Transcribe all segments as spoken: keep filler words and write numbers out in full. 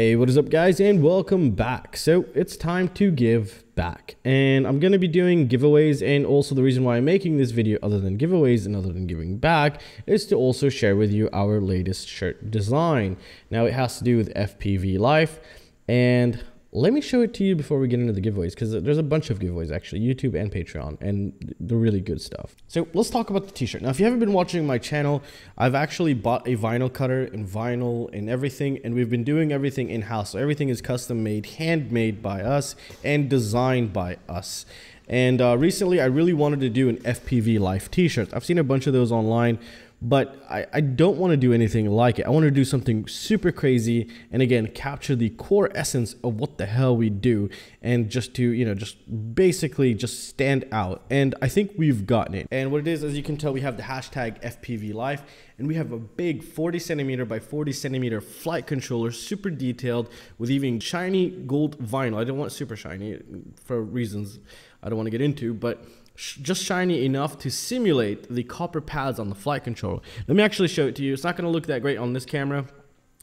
Hey, what is up guys, and welcome back. So it's time to give back, and I'm going to be doing giveaways, and also the reason why I'm making this video, other than giveaways and other than giving back, is to also share with you our latest shirt design. Now it has to do with F P V life, and let me show it to you before we get into the giveaways, because there's a bunch of giveaways actually, YouTube and Patreon, and the really good stuff. So let's talk about the t-shirt. Now, if you haven't been watching my channel, I've actually bought a vinyl cutter and vinyl and everything, and we've been doing everything in-house. So everything is custom made, handmade by us, and designed by us. And uh, recently, I really wanted to do an F P V life t-shirt. I've seen a bunch of those online, but I, I don't want to do anything like it. I want to do something super crazy, and again, capture the core essence of what the hell we do, and just to, you know, just basically just stand out. And I think we've gotten it. And what it is, as you can tell, we have the hashtag F P V Life, and we have a big forty centimeter by forty centimeter flight controller, super detailed, with even shiny gold vinyl. I don't want super shiny for reasons I don't want to get into, but just shiny enough to simulate the copper pads on the flight controller. Let me actually show it to you. It's not going to look that great on this camera,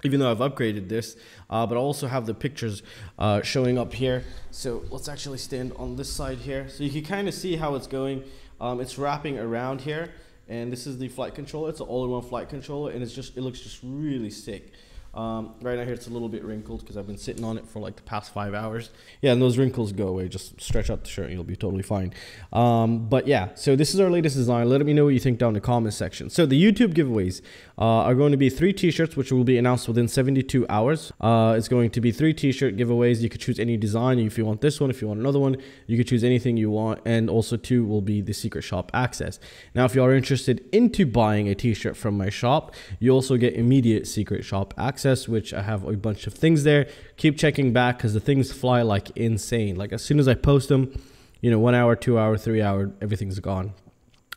even though I've upgraded this, uh, but I also have the pictures uh, showing up here. So let's actually stand on this side here, so you can kind of see how it's going. Um, it's wrapping around here, and this is the flight controller. It's an all-in-one flight controller, and it's just it looks just really sick. Um, right now here it's a little bit wrinkled because I've been sitting on it for like the past five hours. Yeah, and those wrinkles go away. Just stretch out the shirt and you'll be totally fine. Um, but yeah, so this is our latest design. Let me know what you think down in the comments section. So the YouTube giveaways uh, are going to be three t-shirts, which will be announced within seventy-two hours. Uh, it's going to be three t-shirt giveaways. You could choose any design. If you want this one, if you want another one, you could choose anything you want. And also two will be the secret shop access. Now, if you are interested into buying a t-shirt from my shop, you also get immediate secret shop access, which I have a bunch of things there. Keep checking back because the things fly like insane. Like as soon as I post them, you know, one hour, two hour, three hour, everything's gone.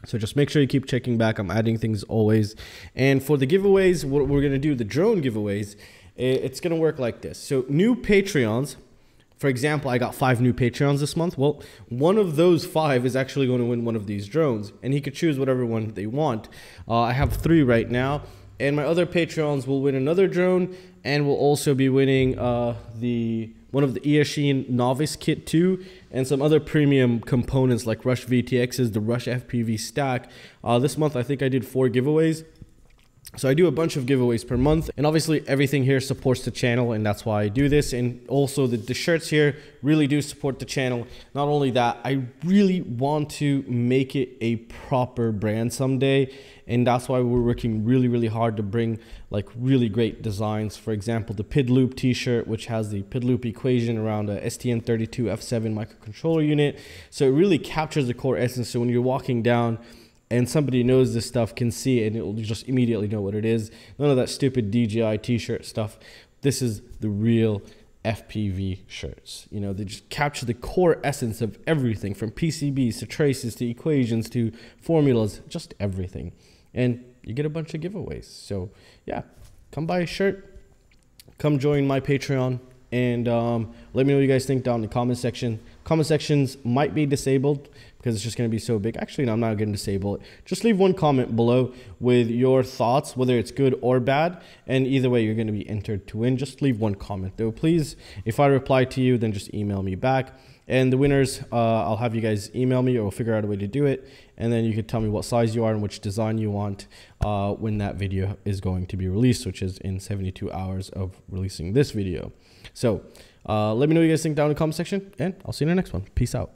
So just make sure you keep checking back. I'm adding things always. And for the giveaways, what we're going to do, the drone giveaways, it's going to work like this. So new Patreons, for example, I got five new Patreons this month. Well, one of those five is actually going to win one of these drones, and he could choose whatever one they want. Uh, I have three right now. And my other Patreons will win another drone, and will also be winning uh, the one of the Eachine Novice Kit two, and some other premium components like Rush V T X's, the Rush F P V stack. Uh, this month, I think I did four giveaways. So I do a bunch of giveaways per month, and obviously everything here supports the channel, and that's why I do this. And also the, the shirts here really do support the channel. Not only that, I really want to make it a proper brand someday, and that's why we're working really, really hard to bring like really great designs. For example, the P I D loop t-shirt, which has the P I D loop equation around a S T M thirty-two F seven microcontroller unit. So it really captures the core essence. So when you're walking down and somebody knows this stuff, can see it, and it'll just immediately know what it is. None of that stupid D J I t-shirt stuff. This is the real F P V shirts. You know, they just capture the core essence of everything, from P C Bs to traces to equations to formulas, just everything. And you get a bunch of giveaways. So yeah, come buy a shirt, come join my Patreon, and um, let me know what you guys think down in the comment section. Comment sections might be disabled because it's just going to be so big. Actually, no, I'm not going to disable it. Just leave one comment below with your thoughts, whether it's good or bad, and either way, you're going to be entered to win. Just leave one comment though, please. If I reply to you, then just email me back. And the winners, uh, I'll have you guys email me, or we'll figure out a way to do it. And then you can tell me what size you are and which design you want uh, when that video is going to be released, which is in seventy-two hours of releasing this video. So uh, let me know what you guys think down in the comment section, and I'll see you in the next one. Peace out.